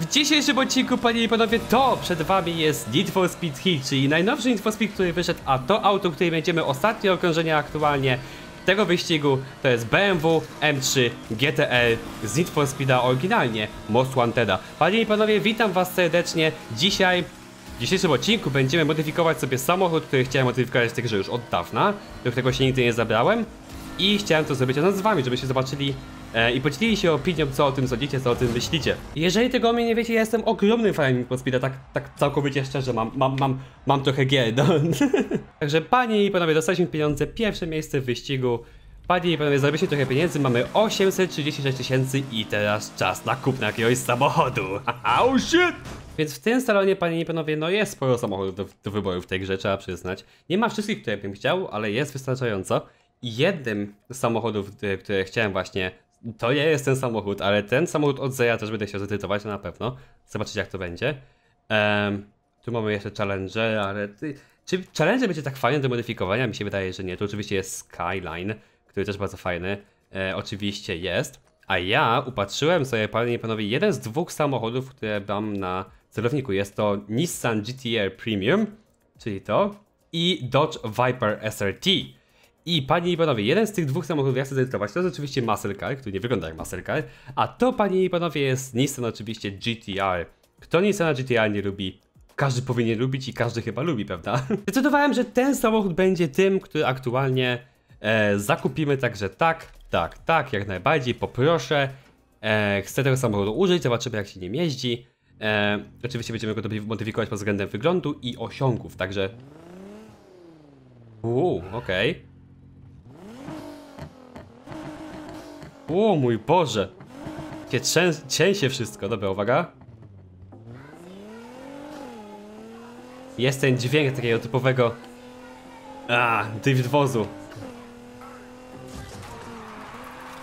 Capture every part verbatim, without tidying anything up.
W dzisiejszym odcinku, panie i panowie, to przed wami jest Need for Speed Heat, czyli najnowszy Need for Speed, który wyszedł, a to auto, które będziemy ostatnie okrążenie aktualnie tego wyścigu, to jest B M W M trzy G T R z Need for Speeda, oryginalnie Most Wanted'a. Panie i panowie, witam was serdecznie. Dzisiaj, w dzisiejszym odcinku będziemy modyfikować sobie samochód, który chciałem modyfikować w tej grze już od dawna, do którego się nigdy nie zabrałem i chciałem to zrobić razem z wami, żebyście zobaczyli i podzielili się opinią, co o tym sądzicie, co o tym myślicie. Jeżeli tego o mnie nie wiecie, ja jestem ogromnym fanem Need for Speeda, tak, tak całkowicie szczerze, mam, mam, mam, mam trochę gier, no. Także panie i panowie, dostaliśmy pieniądze, pierwsze miejsce w wyścigu. Panie i panowie, zarobiliśmy trochę pieniędzy, mamy osiemset trzydzieści sześć tysięcy i teraz czas na kupno jakiegoś samochodu. Oh shit! Więc w tym salonie, panie i panowie, no jest sporo samochodów do, do wyboru w tej grze, trzeba przyznać. Nie ma wszystkich, które bym chciał, ale jest wystarczająco. I jednym z samochodów, które chciałem właśnie, to nie jest ten samochód, ale ten samochód od zera też będę chciał zedytować, na pewno. Zobaczyć, jak to będzie. Um, tu mamy jeszcze Challenger, ale... Ty... Czy Challenger będzie tak fajny do modyfikowania? Mi się wydaje, że nie. Tu oczywiście jest Skyline, który też bardzo fajny. E, oczywiście jest. A ja upatrzyłem sobie, panie i panowie, jeden z dwóch samochodów, które mam na celowniku. Jest to Nissan G T R Premium, czyli to, i Dodge Viper S R T. I panie i panowie, jeden z tych dwóch samochodów ja chcę zedytować, to jest oczywiście muscle car, który nie wygląda jak muscle car, a to, panie i panowie, jest Nissan oczywiście G T R. Kto Nissana G T R nie lubi? Każdy powinien lubić i każdy chyba lubi, prawda? Zdecydowałem, że ten samochód będzie tym, który aktualnie e, zakupimy, także tak, tak, tak, jak najbardziej, poproszę. E, chcę tego samochodu użyć, zobaczymy, jak się nim jeździ. E, oczywiście będziemy go modyfikować pod względem wyglądu i osiągów, także... Uuu, okej. Okay. O mój Boże! Cię trzęs trzęsie wszystko. Dobra, uwaga. Jest ten dźwięk takiego typowego... A, drift wozu.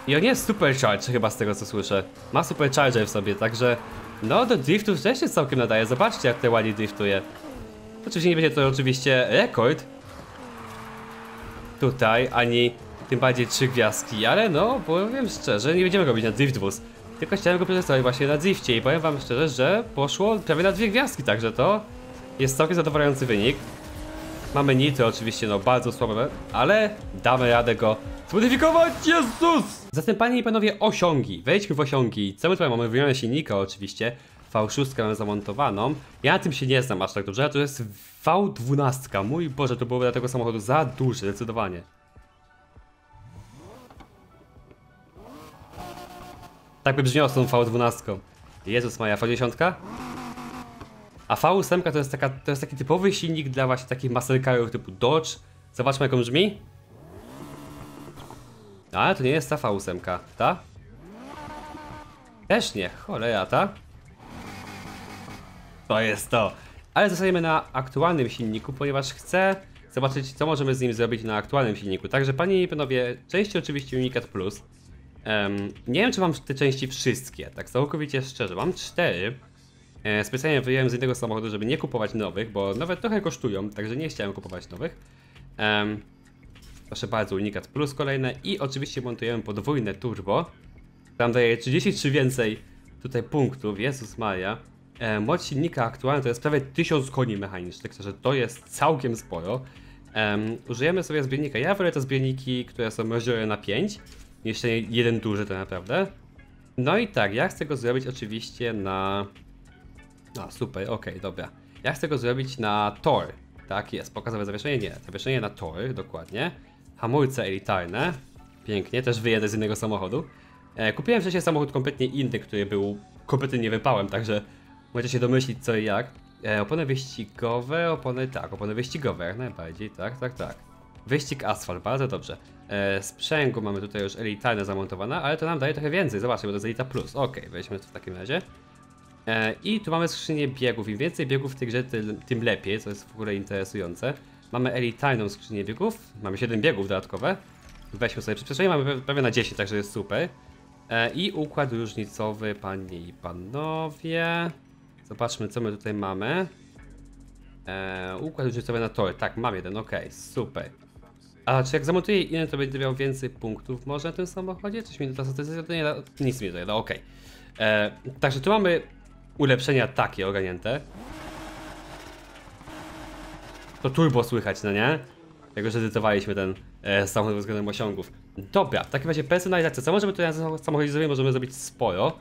I on jest supercharge chyba, z tego co słyszę. Ma supercharger w sobie, także... No, do driftów też się całkiem nadaje. Zobaczcie, jak te ładnie driftuje. Oczywiście nie będzie to oczywiście rekord. Tutaj, ani... Tym bardziej trzy gwiazdki, ale no, powiem szczerze, nie będziemy go robić na driftbus. Tylko chciałem go przetestować właśnie na drifcie i powiem wam szczerze, że poszło prawie na dwie gwiazdki, także to jest całkiem zadowalający wynik. Mamy nitro oczywiście, no bardzo słabe, ale damy radę go zmodyfikować, Jezus! Zatem panie i panowie, osiągi, wejdźmy w osiągi. Co my tutaj mamy? Wymianę silnika oczywiście, V sześć mamy zamontowaną. Ja na tym się nie znam aż tak dobrze, a to jest V dwanaście, mój Boże, to było dla tego samochodu za duże, zdecydowanie. Tak by brzmiało z tą V dwanaście. Jezus Maria, V dziesięć? A V osiem to jest, taka, to jest taki typowy silnik dla właśnie takich muscle carów typu Dodge. Zobaczmy, jak on brzmi. A, to nie jest ta V osiem, ta? Też nie, cholera, ta? To jest to. Ale zostajemy na aktualnym silniku, ponieważ chcę zobaczyć, co możemy z nim zrobić na aktualnym silniku. Także, panie i panowie, części oczywiście Unicat Plus. Um, nie wiem, czy mam te części wszystkie, tak całkowicie szczerze, mam cztery. E, specjalnie wyjąłem z innego samochodu, żeby nie kupować nowych, bo nowe trochę kosztują, także nie chciałem kupować nowych. Um, proszę bardzo, Unicat Plus kolejne i oczywiście montujemy podwójne turbo. Tam daje trzydzieści trzy więcej tutaj punktów, Jezus Maria. E, moc silnika aktualna to jest prawie tysiąc koni mechanicznych, także to jest całkiem sporo. Um, użyjemy sobie zbiornika, ja wolę te zbiorniki, które są rozdzielone na pięć. Jeszcze jeden duży to naprawdę. No i tak, ja chcę go zrobić oczywiście na... A, super, okej, okay, dobra. Ja chcę go zrobić na tor. Tak jest, pokazowe zawieszenie, nie. Zawieszenie na tor, dokładnie. Hamulce elitarne. Pięknie, też wyjedę z innego samochodu. E, kupiłem wcześniej samochód kompletnie inny, który był... Kompletnie nie wypałem, także... Możecie się domyślić co i jak. E, opony wyścigowe, opony... Tak, opony wyścigowe jak najbardziej, tak, tak, tak. Wyścig asfalt, bardzo dobrze. E, sprzęgło mamy tutaj już elitarne zamontowane, ale to nam daje trochę więcej. Zobaczcie, bo to jest elita plus. Ok, weźmy to w takim razie. E, I tu mamy skrzynię biegów. Im więcej biegów w tej grze, tym, tym lepiej, co jest w ogóle interesujące. Mamy elitarną skrzynię biegów. Mamy siedem biegów dodatkowe. Weźmy sobie przyspieszenie, mamy prawie na dziesięć, także jest super. E, I układ różnicowy, panie i panowie. Zobaczmy, co my tutaj mamy. E, układ różnicowy na tory. Tak, mam jeden, ok, super. A czy jak zamontuję inny, to będę miał więcej punktów może na tym samochodzie? Coś mi to statystyka, to nie da, nic mi to nie da, okej. Okay. Także tu mamy ulepszenia takie ogarnięte. To turbo słychać, no nie? Jak już edytowaliśmy ten e, samochód pod względem osiągów. Dobra, w takim razie personalizacja. Co możemy tutaj na samochodzie zrobić? Możemy zrobić sporo.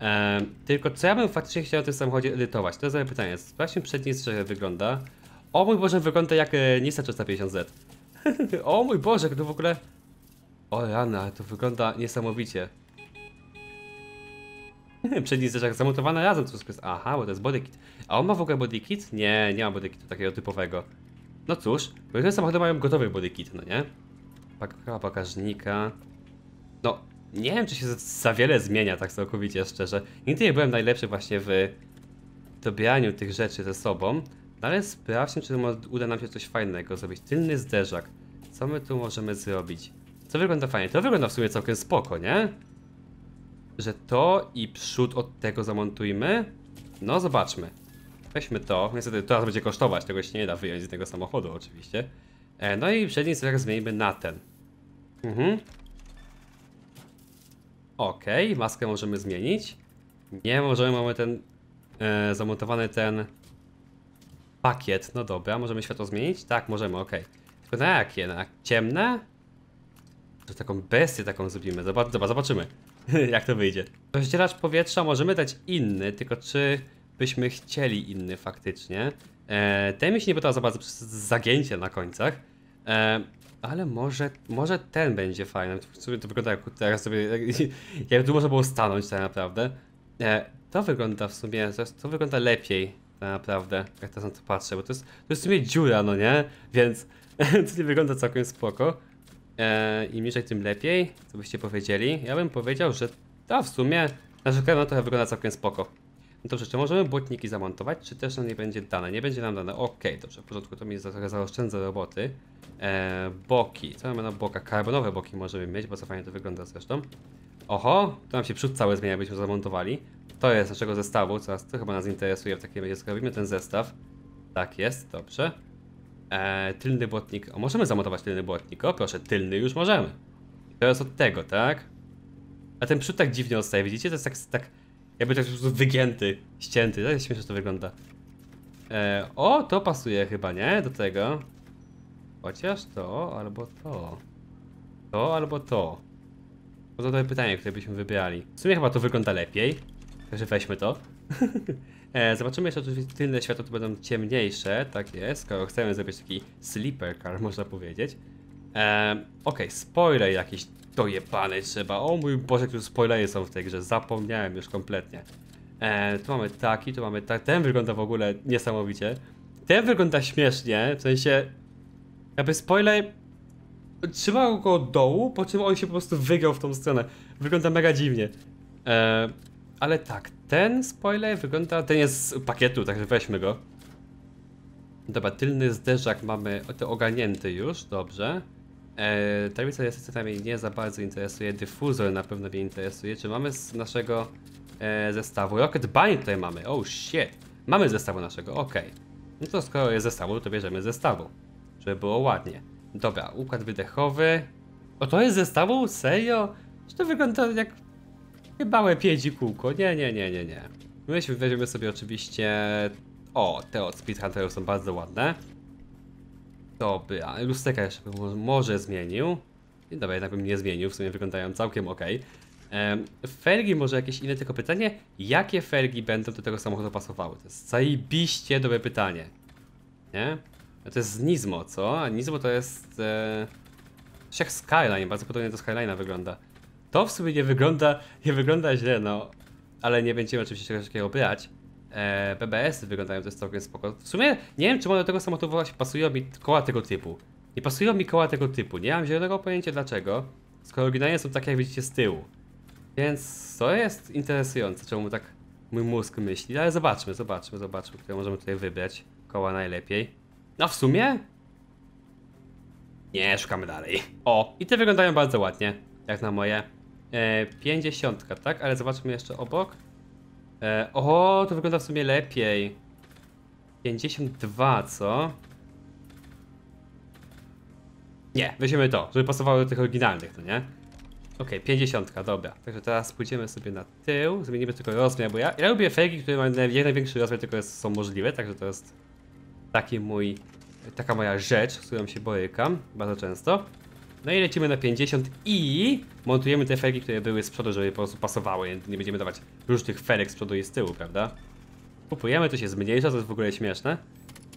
E, tylko co ja bym faktycznie chciał w tym samochodzie edytować? To jest dobre pytanie. Sprawdźmy przednie strzelę, wygląda. O mój Boże, wygląda jak e, Nissan trzysta pięćdziesiąt Z. O mój Boże, to w ogóle... O rana, to wygląda niesamowicie. Przedni zderzak zamontowany razem, co jest... Aha, bo to jest bodykit. A on ma w ogóle bodykit? Nie, nie ma bodykitu takiego typowego. No cóż, bo te samochody mają gotowy bodykit, no nie? Paka bagażnika. No, nie wiem, czy się za wiele zmienia, tak całkowicie szczerze. Nigdy nie byłem najlepszy właśnie w dobieraniu tych rzeczy ze sobą. No ale sprawdźmy, czy uda nam się coś fajnego zrobić. Tylny zderzak. Co my tu możemy zrobić? Co wygląda fajnie? To wygląda w sumie całkiem spoko, nie? Że to i przód od tego zamontujmy? No zobaczmy. Weźmy to. Niestety to nas będzie kosztować. Tego się nie da wyjąć z tego samochodu oczywiście. E, no i przedni zderzak zmienimy na ten. Mhm. Okej. Okay, maskę możemy zmienić. Nie możemy, mamy ten e, zamontowany ten pakiet. No dobra. Możemy światło zmienić? Tak, możemy. Okej. Okay. Tylko na jakie? Na ciemne? To taką bestię taką zrobimy. Zobacz, zobacz, zobaczymy. Jak to wyjdzie. Rozdzielacz powietrza możemy dać inny, tylko czy byśmy chcieli inny faktycznie. Eee, ten mi się nie podoba za bardzo przez zagięcie na końcach. Eee, ale może, może ten będzie fajny. W sumie to wygląda jak teraz sobie, jak tu można było stanąć tak naprawdę. Eee, to wygląda w sumie, to, to wygląda lepiej tak naprawdę, jak teraz na to patrzę, bo to jest, to jest w sumie dziura, no nie? Więc to nie wygląda całkiem spoko. Eee, im niżej, tym lepiej, co byście powiedzieli. Ja bym powiedział, że to w sumie nasz kanał trochę wygląda całkiem spoko. No dobrze, czy możemy błotniki zamontować, czy też nam nie będzie dane? Nie będzie nam dane, okej, okay, dobrze, w porządku, to mi za trochę zaoszczędza roboty. Eee, boki, co mamy na bokach? Karbonowe boki możemy mieć, bo co fajnie to wygląda zresztą. Oho, tu nam się przód cały zmienia, byśmy zamontowali. To jest naszego zestawu, co nas, to chyba nas interesuje, w takim razie zrobimy ten zestaw. Tak jest, dobrze. Eee, tylny błotnik, o możemy zamontować tylny błotnik, o proszę, tylny już możemy. To jest od tego, tak? A ten przód tak dziwnie odstaje, widzicie? To jest tak, tak jakby tak po prostu wygięty, ścięty, tak śmiesznie to wygląda. Eee, o, to pasuje chyba, nie? Do tego. Chociaż to, albo to. To, albo to. Bo to dobre pytanie, które byśmy wybrali. W sumie chyba to wygląda lepiej, także weźmy to. E, zobaczymy jeszcze, czy tylne światła tu będą ciemniejsze, tak jest, skoro chcemy zrobić taki sleeper car, można powiedzieć. E, Okej, okay, spoiler jakiś dojebany trzeba, o mój Boże, które spoilery są w tej grze, zapomniałem już kompletnie. E, tu mamy taki, tu mamy tak, ten wygląda w ogóle niesamowicie. Ten wygląda śmiesznie, w sensie jakby spoiler trzymał go od dołu, po czym on się po prostu wygiął w tą stronę. Wygląda mega dziwnie. E, Ale tak, ten spoiler wygląda... Ten jest z pakietu, także weźmy go. Dobra, tylny zderzak mamy to ogarnięty już, dobrze. Eee, tablica rejestracyjna mnie nie za bardzo interesuje, dyfuzor na pewno mnie interesuje. Czy mamy z naszego e, zestawu? Rocket Bunny tutaj mamy, oh shit. Mamy zestawu naszego, okej. Okay. No to skoro jest zestawu, to bierzemy zestawu. Żeby było ładnie. Dobra, układ wydechowy. O, to jest zestawu? Serio? Czy to wygląda jak... Małe piedzi kółko, nie, nie, nie, nie, nie. My weźmiemy sobie oczywiście... O, te od Speed Hunterów są bardzo ładne. Dobra, lusterka jeszcze bym może zmienił. I dobra, jednak bym nie zmienił, w sumie wyglądają całkiem ok. Ehm, felgi może jakieś inne, tylko pytanie, jakie felgi będą do tego samochodu pasowały? To jest zajebiście dobre pytanie. Nie? To jest z Nismo, co? A Nismo to jest... E... Coś jak Skyline, bardzo podobnie do Skyline'a wygląda. To w sumie nie wygląda, nie wygląda źle, no. Ale nie będziemy oczywiście czegoś takiego brać. Eee, B B S-y wyglądają też całkiem spoko. W sumie nie wiem, czy do tego samochodu właśnie pasują mi koła tego typu. Nie pasują mi koła tego typu. Nie mam zielonego pojęcia dlaczego. Skoro oryginalnie są takie, jak widzicie, z tyłu. Więc to jest interesujące, czemu tak mój mózg myśli. Ale zobaczmy, zobaczmy, zobaczmy, które możemy tutaj wybrać. Koła najlepiej. No w sumie? Nie, szukamy dalej. O, i te wyglądają bardzo ładnie. Jak na moje. pięćdziesiątka, tak? Ale zobaczmy jeszcze obok. E, o, to wygląda w sumie lepiej. pięćdziesiąt dwa, co? Nie, weźmiemy to, żeby pasowało do tych oryginalnych, to nie? Okej, okay, pięćdziesiąt, dobra. Także teraz pójdziemy sobie na tył, zmienimy tylko rozmiar, bo ja, ja lubię fejki, które mają jak największy rozmiar, tylko jest, są możliwe, także to jest taki mój, taka moja rzecz, z którą się borykam bardzo często. No i lecimy na pięćdziesiąt i montujemy te felgi, które były z przodu, żeby po prostu pasowały. Nie będziemy dawać różnych felek z przodu i z tyłu, prawda? Kupujemy, to się zmniejsza, to jest w ogóle śmieszne.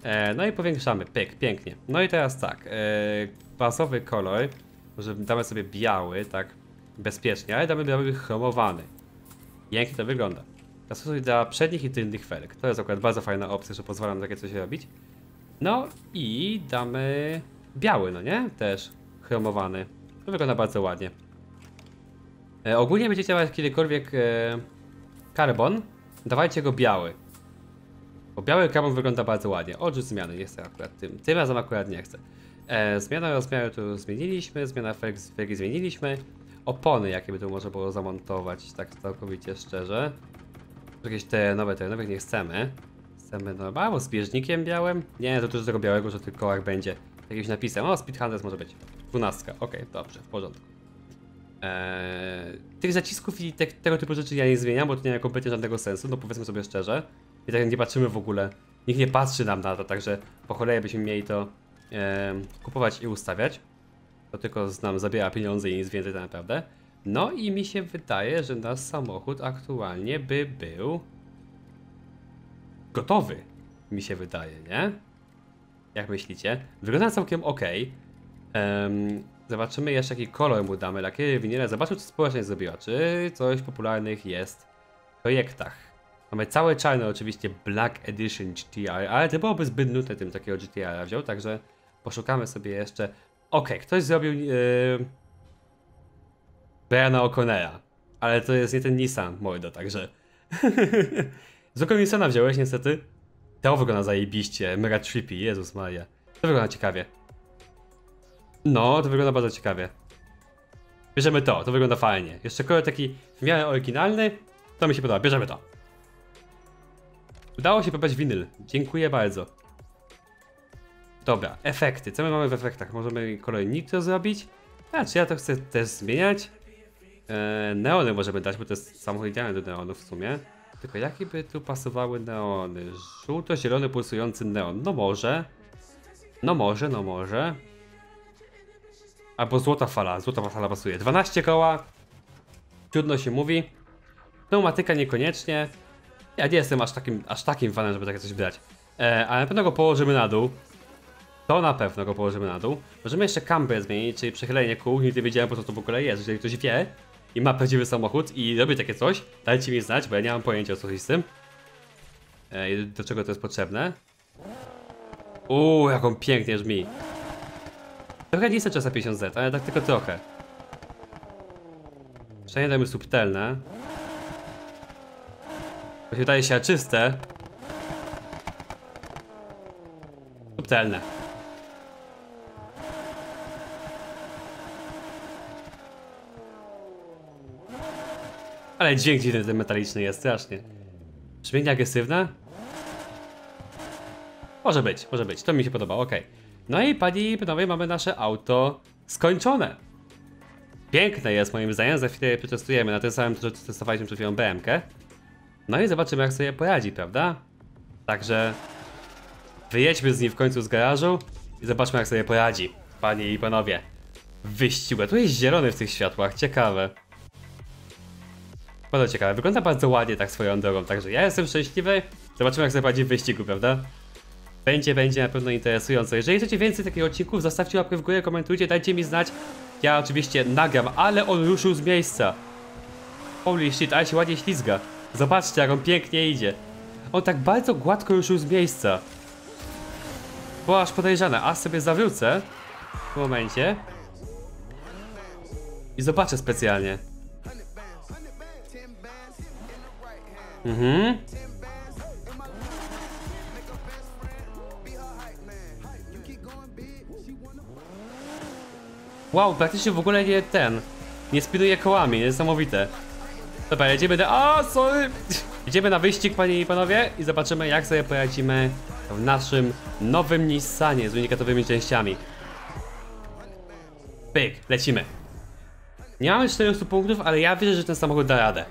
E, no i powiększamy, pyk, pięknie. No i teraz tak, e, bazowy kolor, może damy sobie biały, tak bezpiecznie, ale damy biały chromowany. Pięknie to wygląda. Zastosuj dla przednich i tylnych felek. To jest akurat bardzo fajna opcja, że pozwala nam takie coś robić. No i damy biały, no nie? Też. Chromowany. To wygląda bardzo ładnie. E, ogólnie będziecie mieć kiedykolwiek karbon, e, dawajcie go biały. Bo biały karbon wygląda bardzo ładnie. Odrzuć zmiany, nie chcę akurat tym. Tym razem akurat nie chcę. E, zmiana rozmiaru tu zmieniliśmy, zmiana felgi zmieniliśmy. Opony jakie by tu można było zamontować, tak całkowicie szczerze. Jakieś terenowe, terenowych nie chcemy. Chcemy normalnie z bieżnikiem białym. Nie, to dużo tego białego, że tylko kołach będzie. Jakimś napisem, o, Speed Hunters może być. dwunastka, okej, okay, dobrze, w porządku. Eee, tych zacisków i te, tego typu rzeczy ja nie zmieniam, bo to nie ma kompletnie żadnego sensu, no powiedzmy sobie szczerze. I tak nie patrzymy w ogóle, nikt nie patrzy nam na to, także po cholerę byśmy mieli to eee, kupować i ustawiać. To tylko nam zabiera pieniądze i nic więcej tak naprawdę. No i mi się wydaje, że nasz samochód aktualnie by był gotowy, mi się wydaje, nie? Jak myślicie? Wygląda całkiem ok. Um, zobaczymy jeszcze jaki kolor mu damy, lakiery, winyle. Zobaczmy co społeczność zrobiła, czy coś popularnych jest w projektach. Mamy całe czarne oczywiście Black Edition G T R, ale to byłoby zbyt nudne tym takiego G T R wziął, także poszukamy sobie jeszcze. Ok, ktoś zrobił yy... Briana O'Connera, ale to jest nie ten Nissan, mordo, także zwykłego Nissana wziąłeś niestety. To wygląda zajebiście, mega trippy, Jezus Maria. To wygląda ciekawie. No, to wygląda bardzo ciekawie. Bierzemy to, to wygląda fajnie. Jeszcze kolor taki w miarę oryginalny, to mi się podoba, bierzemy to. Udało się pobrać winyl, dziękuję bardzo. Dobra, efekty, co my mamy w efektach? Możemy kolor nitro zrobić? Znaczy ja to chcę też zmieniać. Eee, neony możemy dać, bo to jest samochód idealny do neonów w sumie. Tylko jakie by tu pasowały neony? Żółto-zielony pulsujący neon. No może. No może, no może. Albo złota fala. Złota fala pasuje. dwanaście koła. Trudno się mówi. Pneumatyka niekoniecznie. Ja nie jestem aż takim, aż takim fanem, żeby takie coś brać. E, ale na pewno go położymy na dół. To na pewno go położymy na dół. Możemy jeszcze kambrę zmienić, czyli przechylenie kół. Nigdy nie wiedziałem po co to w ogóle jest. Jeżeli ktoś wie i ma prawdziwy samochód i robi takie coś, dajcie mi znać, bo ja nie mam pojęcia o co z tym. E, do czego to jest potrzebne. Uuu, jaką pięknie brzmi. Trochę nie jestem czas pięćdziesiąt zet, ale tak tylko trochę. Przynajmniej dajmy subtelne. Bo się wydaje się czyste. Subtelne. Ale dźwięk dziwny ten metaliczny jest, strasznie. Brzmienie agresywne? Może być, może być, to mi się podobało, okej. Okay. No i pani panowie, mamy nasze auto skończone. Piękne jest moim zdaniem, za chwilę je przetestujemy na tym samym, co testowaliśmy przed chwilą B M kę. No i zobaczymy jak sobie poradzi, prawda? Także wyjedźmy z nim w końcu z garażu i zobaczmy jak sobie poradzi, panie i panowie. Wyścig, tu jest zielony w tych światłach, ciekawe. Bardzo ciekawe, wygląda bardzo ładnie tak swoją drogą, także ja jestem szczęśliwy. Zobaczymy jak sobie poradzi w wyścigu, prawda? Będzie, będzie na pewno interesujące. Jeżeli chcecie więcej takich odcinków, zostawcie łapkę w górę, komentujcie, dajcie mi znać. Ja oczywiście nagram, ale on ruszył z miejsca. Holy shit, ale się ładnie ślizga. Zobaczcie jak on pięknie idzie. On tak bardzo gładko ruszył z miejsca. Bo aż podejrzane, aż sobie zawrócę w momencie i zobaczę specjalnie. Mhm. Wow, praktycznie w ogóle nie ten. Nie spinuje kołami, niesamowite. Dobra, jedziemy na... O, sorry. Jedziemy na wyścig, panie i panowie, i zobaczymy jak sobie poradzimy w naszym nowym Nissanie z unikatowymi częściami. Pyk, lecimy. Nie mamy czterystu punktów, ale ja wierzę, że ten samochód da radę.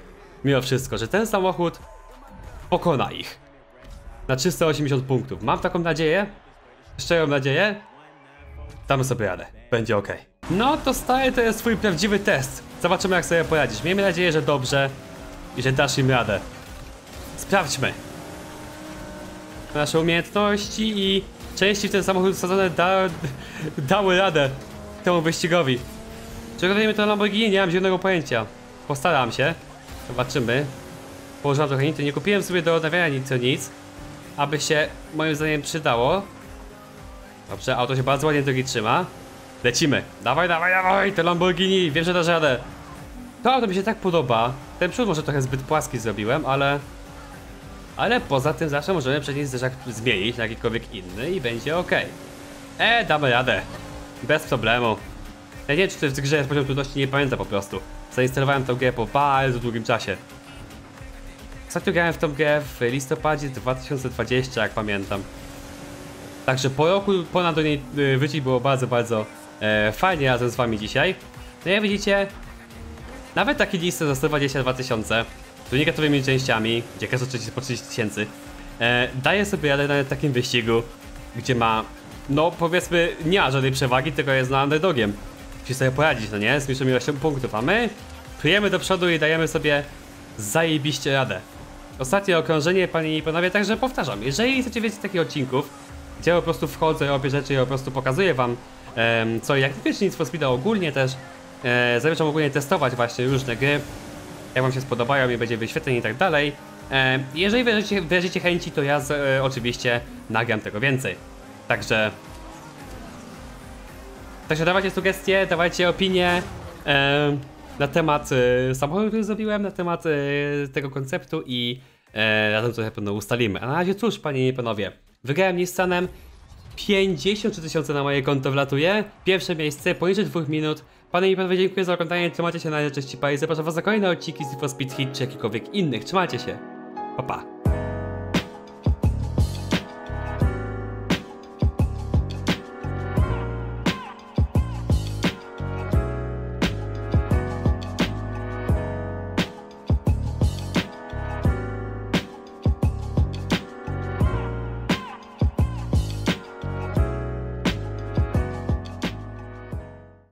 Mimo wszystko, że ten samochód pokona ich. Na trzysta osiemdziesiąt punktów. Mam taką nadzieję. Szczerą nadzieję. Damy sobie radę. Będzie ok. No to stary, to jest twój prawdziwy test. Zobaczymy, jak sobie poradzisz. Miejmy nadzieję, że dobrze i że dasz im radę. Sprawdźmy nasze umiejętności i części w ten samochód wsadzone da, dały radę temu wyścigowi. Czy robimy to Lamborghini? Nie mam zielonego pojęcia. Postaram się. Zobaczymy. Położyłam trochę nic. Nie kupiłem sobie do odnawiania nic, nic. Aby się moim zdaniem przydało. Dobrze, auto się bardzo ładnie drogi trzyma. Lecimy. Dawaj, dawaj, dawaj. To Lamborghini. Wiem, że dasz radę. To auto mi się tak podoba. Ten przód może trochę zbyt płaski zrobiłem, ale... Ale poza tym zawsze możemy przedni zderzak zmienić na jakikolwiek inny i będzie ok. E, damy radę. Bez problemu. Ja nie wiem, czy to w grze jest poziom trudności, nie pamiętam po prostu. Zainstalowałem tą grę po bardzo długim czasie. Ostatnio grałem w tą grę w listopadzie dwa tysiące dwudziestego, jak pamiętam. Także po roku ponad do niej wrócić było bardzo, bardzo e, fajnie razem z wami dzisiaj. No jak widzicie, nawet taki listy za sto dwadzieścia dwa tysiące z unikatowymi częściami, gdzie każdy oczywiście po trzydzieści tysięcy, e, daje sobie radę nawet w takim wyścigu, gdzie ma, no powiedzmy, nie ma żadnej przewagi, tylko jest na underdogiem. Musi sobie poradzić, no nie? Z mniejszą ilością punktów, a my plujemy do przodu i dajemy sobie zajebiście radę. Ostatnie okrążenie, panie i panowie, także powtarzam, jeżeli chcecie wiedzieć takich odcinków, gdzie ja po prostu wchodzę, robię rzeczy i po prostu pokazuję wam um, co i jak, wiecie, Need for Speeda ogólnie też, e, zamierzam ogólnie testować właśnie różne gry, jak wam się spodobają i będzie wyświetleń i tak dalej. E, jeżeli wyrażycie, wyrażycie chęci, to ja z, e, oczywiście nagram tego więcej. Także... Także dawajcie sugestie, dawajcie opinie e, na temat e, samochodu, który zrobiłem, na temat e, tego konceptu i e, razem trochę pewno ustalimy. A na razie cóż, panie i panowie, wygrałem Nissanem, pięćdziesiąt trzy tysiące na moje konto wlatuje, pierwsze miejsce poniżej dwóch minut. Panie i panowie, dziękuję za oglądanie, trzymajcie się na razie, cześć i zapraszam was za kolejne odcinki z Need for Speed Heat czy jakichkolwiek innych, trzymajcie się, pa pa.